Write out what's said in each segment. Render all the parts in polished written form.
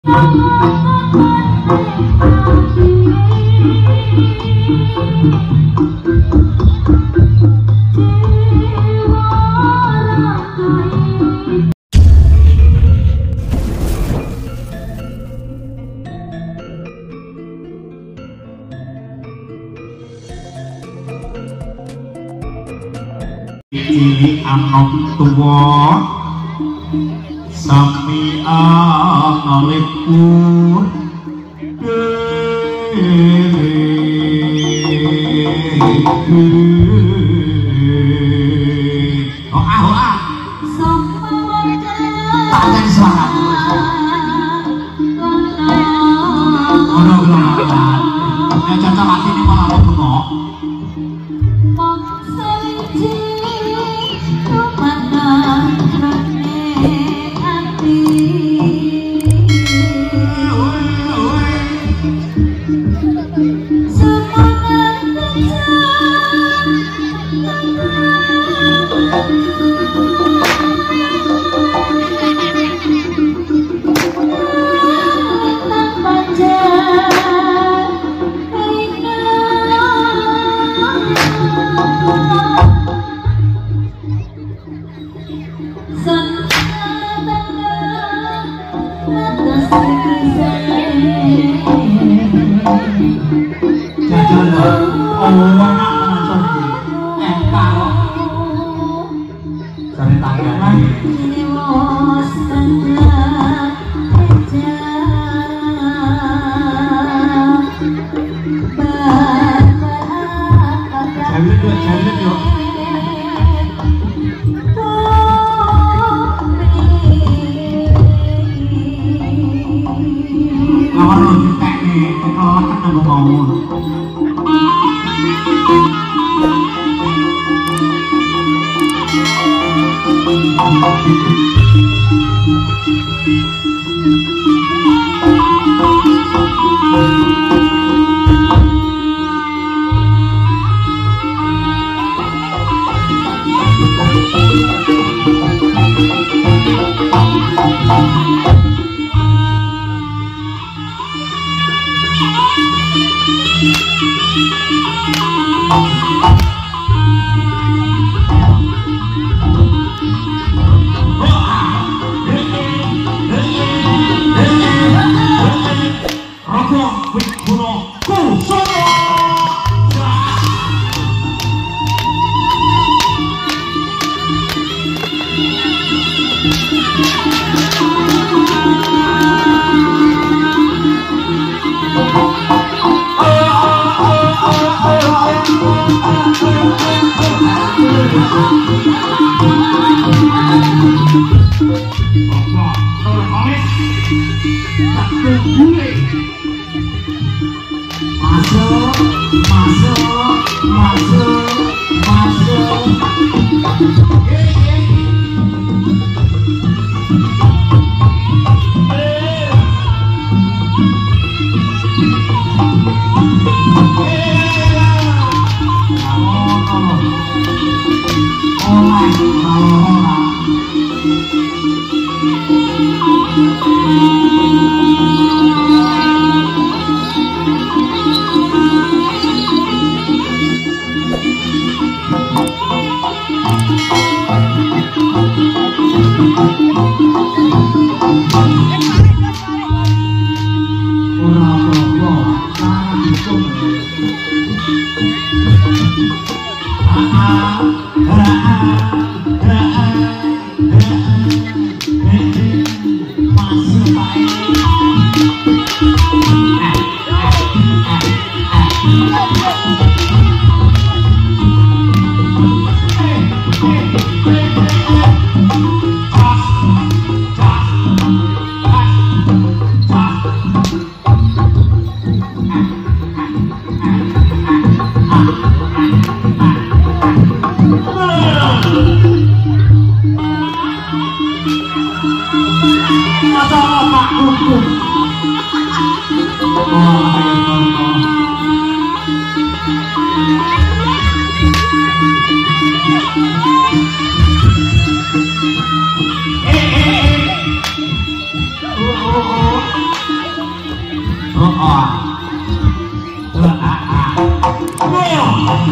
Iki anak tua sami alipun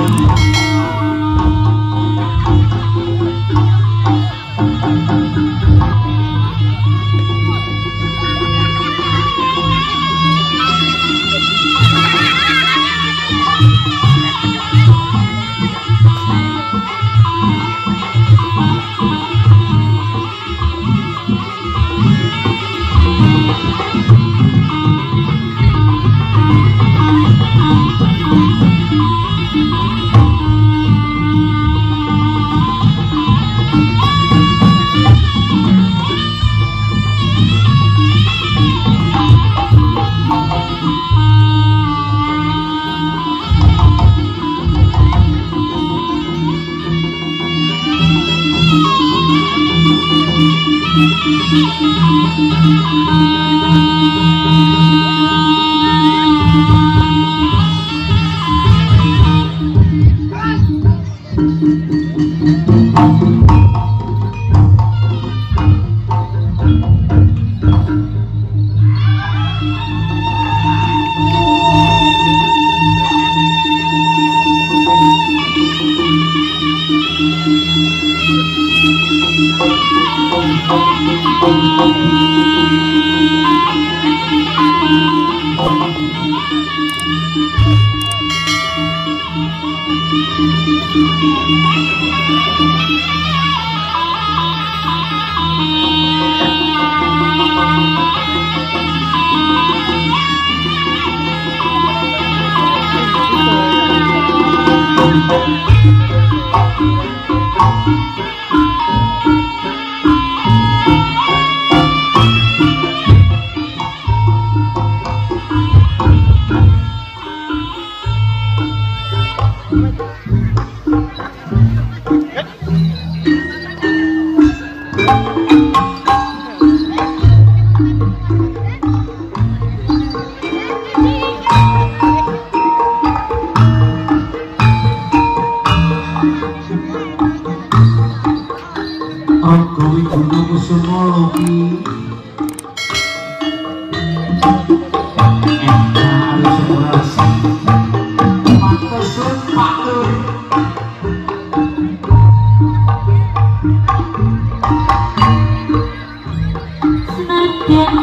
Senajan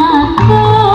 aku